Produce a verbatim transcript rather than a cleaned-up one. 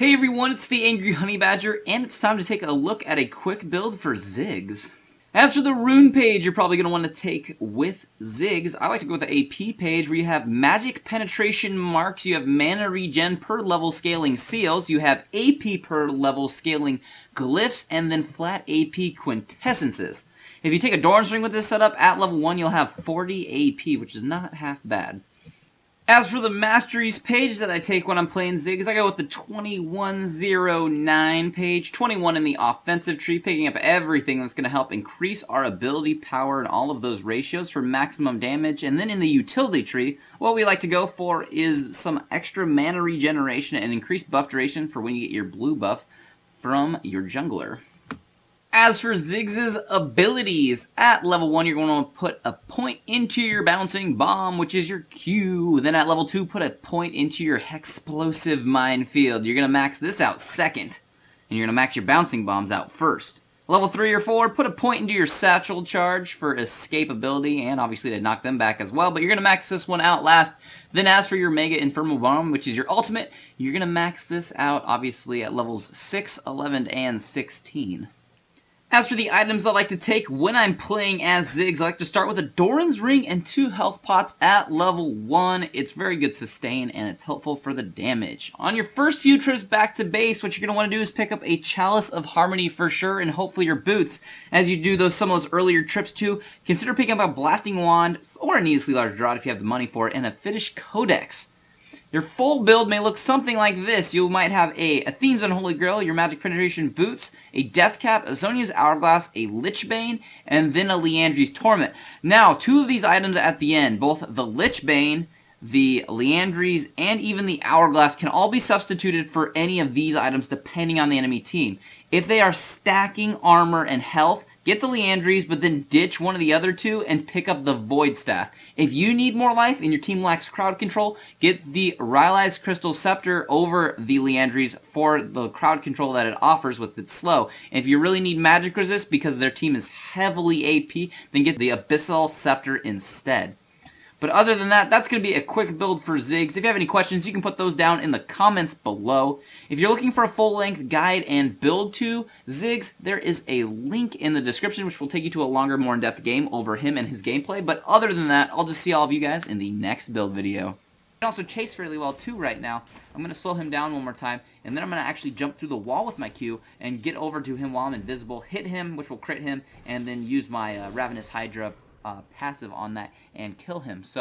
Hey everyone, it's the Angry Honey Badger, and it's time to take a look at a quick build for Ziggs. As for the rune page you're probably going to want to take with Ziggs, I like to go with the A P page where you have magic penetration marks, you have mana regen per level scaling seals, you have A P per level scaling glyphs, and then flat A P quintessences. If you take a Doran's Ring with this setup, at level one you'll have forty A P, which is not half bad. As for the Masteries page that I take when I'm playing Ziggs, I go with the twenty-one oh nine page, twenty-one in the offensive tree, picking up everything that's going to help increase our ability, power, and all of those ratios for maximum damage. And then in the utility tree, what we like to go for is some extra mana regeneration and increased buff duration for when you get your blue buff from your jungler. As for Ziggs's abilities, at level one you're going to put a point into your Bouncing Bomb, which is your Q. Then at level two put a point into your Hexplosive Minefield. You're going to max this out second, and you're going to max your Bouncing Bombs out first. Level three or four, put a point into your Satchel Charge for escapability, and obviously to knock them back as well, but you're going to max this one out last. Then as for your Mega Infernal Bomb, which is your ultimate, you're going to max this out obviously at levels six, eleven, and sixteen. As for the items I like to take when I'm playing as Ziggs, I like to start with a Doran's Ring and two health pots at level one. It's very good sustain and it's helpful for the damage. On your first few trips back to base, what you're going to want to do is pick up a Chalice of Harmony for sure, and hopefully your boots. As you do those some of those earlier trips too, consider picking up a Blasting Wand or a needlessly large rod if you have the money for it, and a Fiddish Codex. Your full build may look something like this. You might have a Athene's Unholy Grail, your magic penetration boots, a Death Cap, a Zonya's Hourglass, a Lich Bane, and then a Liandry's Torment. Now, two of these items at the end, both the Lich Bane, the Liandry's, and even the Hourglass can all be substituted for any of these items depending on the enemy team. If they are stacking armor and health, get the Liandry's, but then ditch one of the other two and pick up the Void Staff. If you need more life and your team lacks crowd control, get the Rylai's Crystal Scepter over the Liandry's for the crowd control that it offers with its slow. And if you really need magic resist because their team is heavily A P, then get the Abyssal Scepter instead. But other than that, that's going to be a quick build for Ziggs. If you have any questions, you can put those down in the comments below. If you're looking for a full-length guide and build to Ziggs, there is a link in the description which will take you to a longer, more in-depth game over him and his gameplay. But other than that, I'll just see all of you guys in the next build video. He can also chase fairly well too right now. I'm going to slow him down one more time, and then I'm going to actually jump through the wall with my Q and get over to him while I'm invisible, hit him, which will crit him, and then use my uh, Ravenous Hydra Uh, passive on that and kill him. So